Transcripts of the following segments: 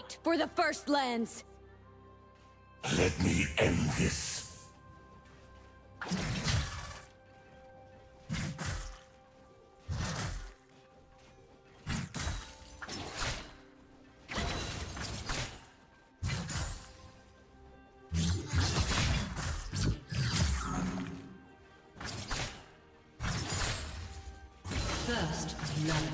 Fight for the First Lands! Let me end this. First blood.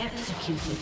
Executed.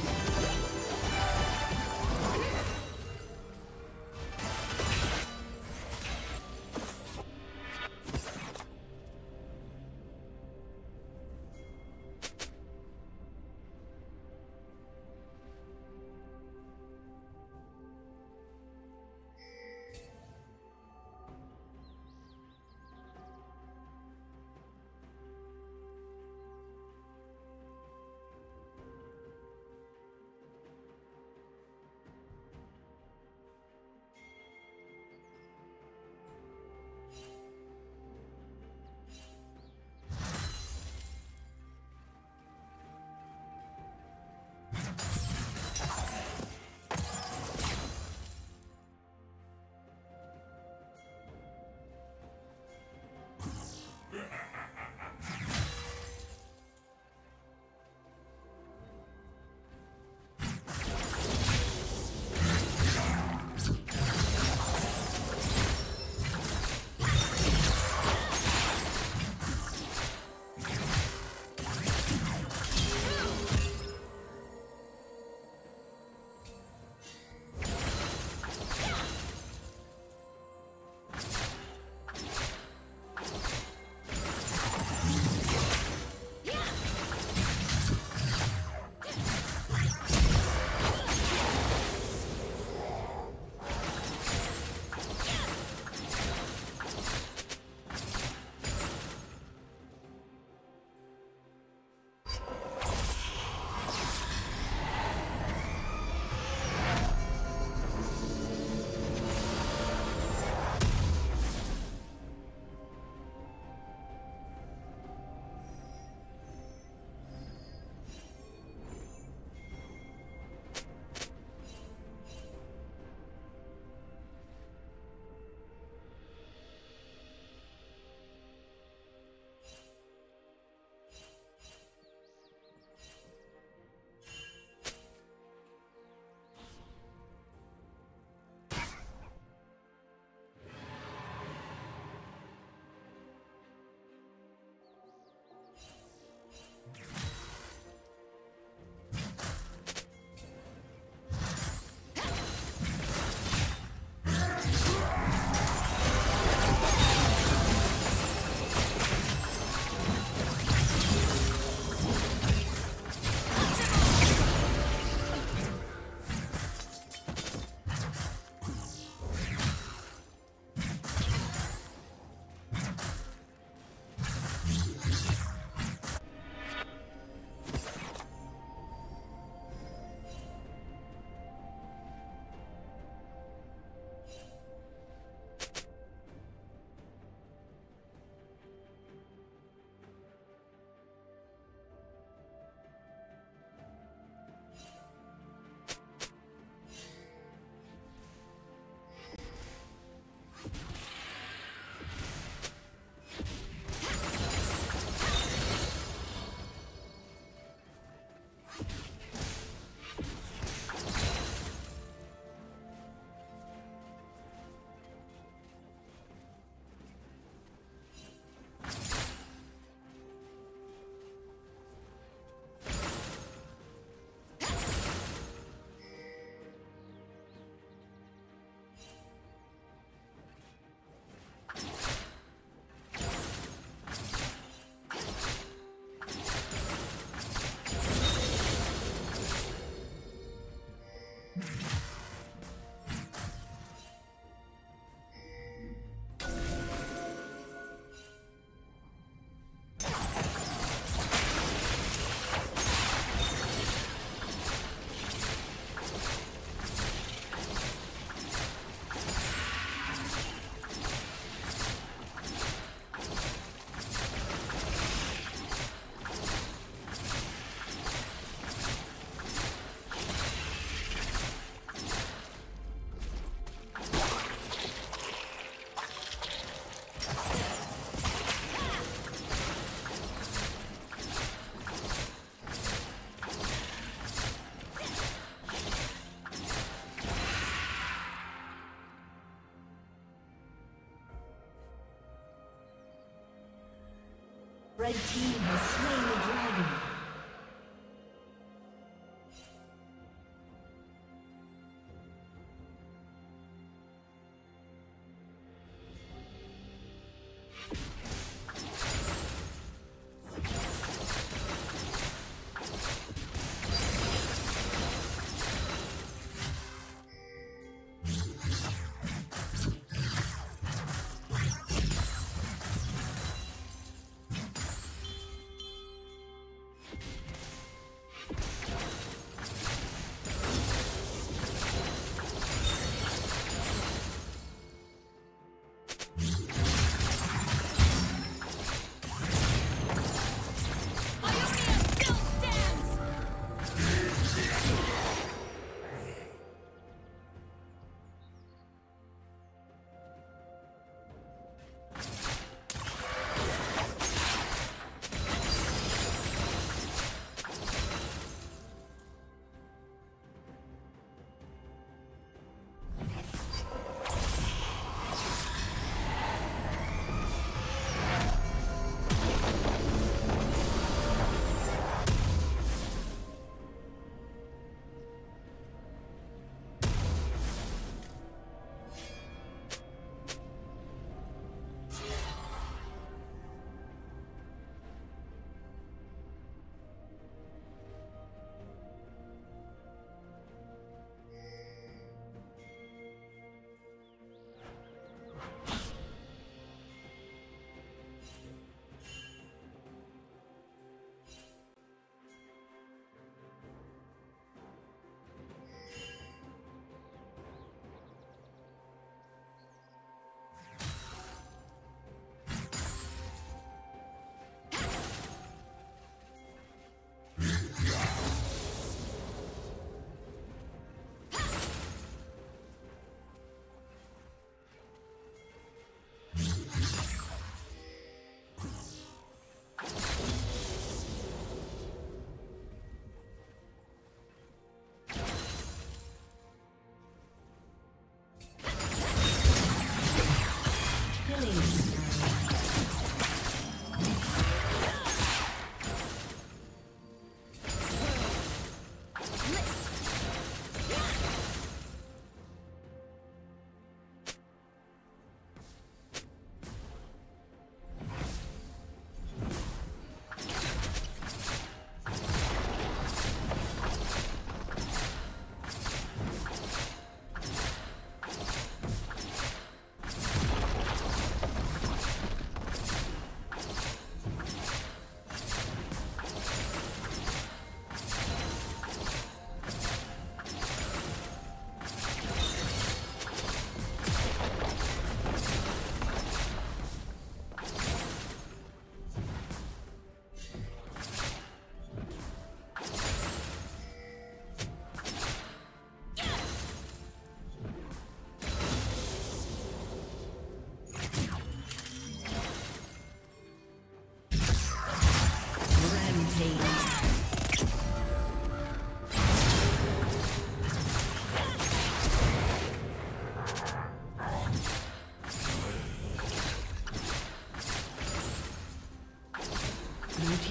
Red team has slain the dragon.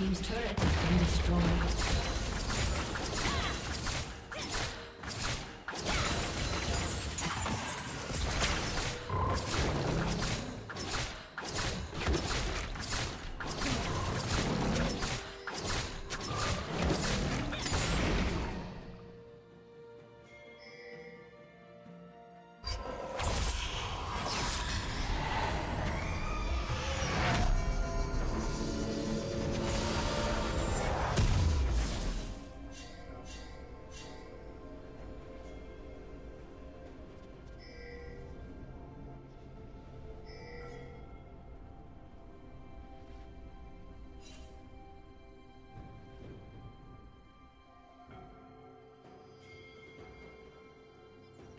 Team's turret has been destroyed.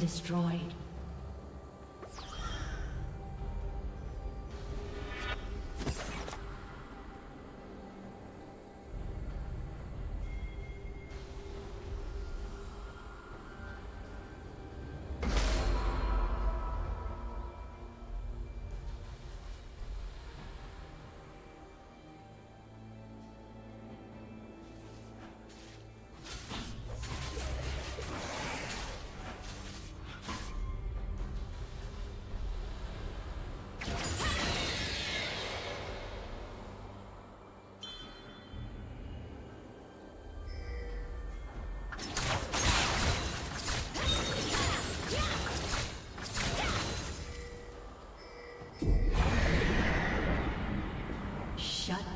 Destroyed.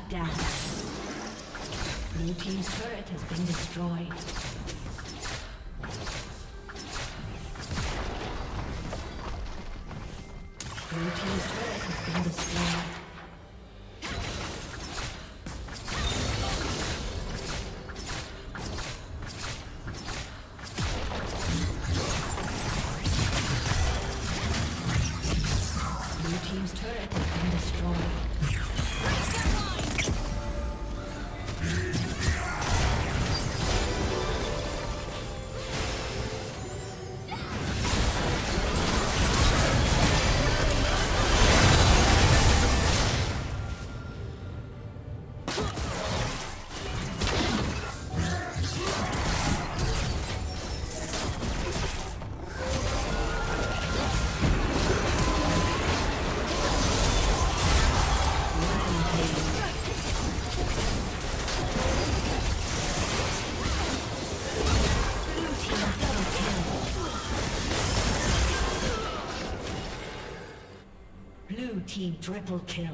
Down. Blue team's turret has been destroyed. Blue team's turret has been destroyed. Team triple kill.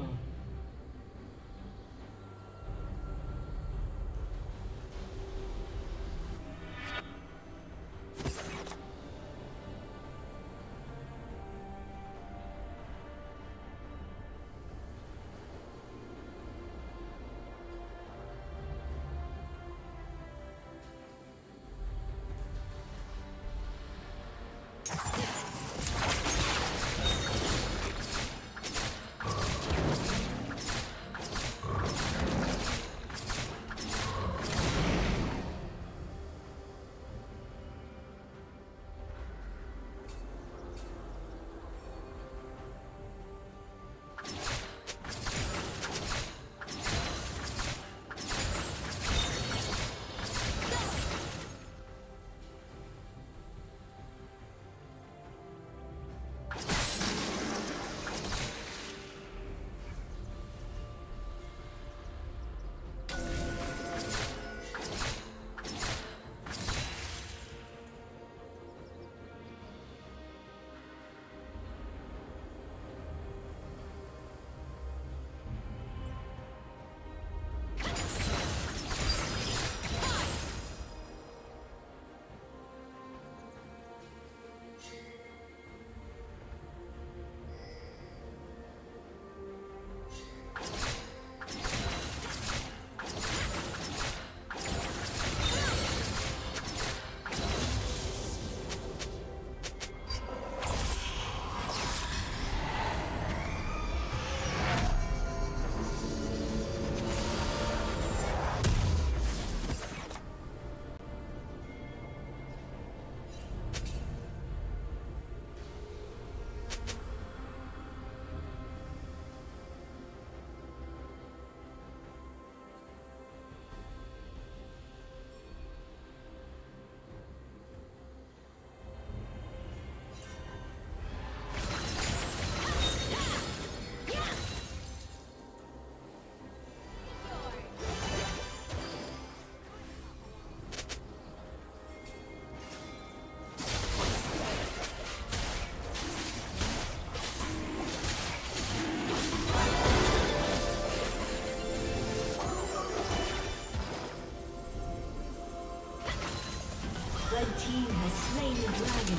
team has slain the dragon.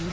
Your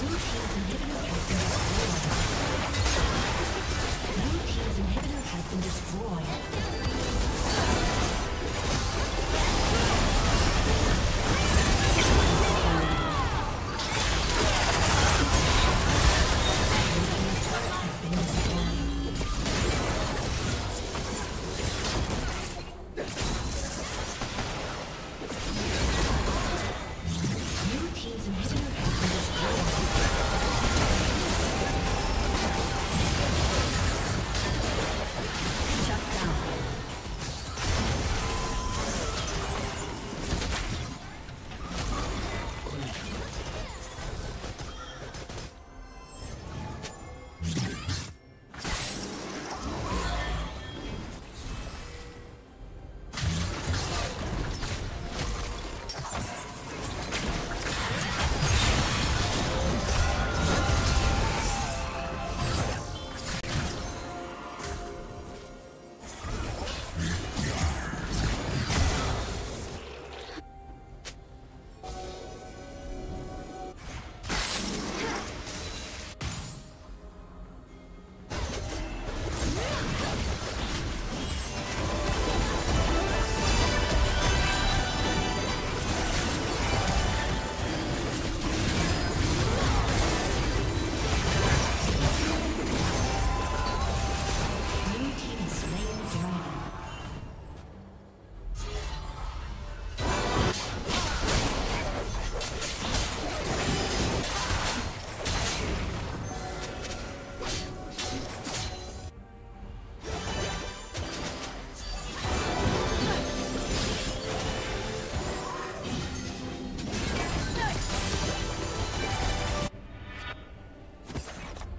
Your team's inhibitor has been destroyed. Your team's inhibitor has been destroyed.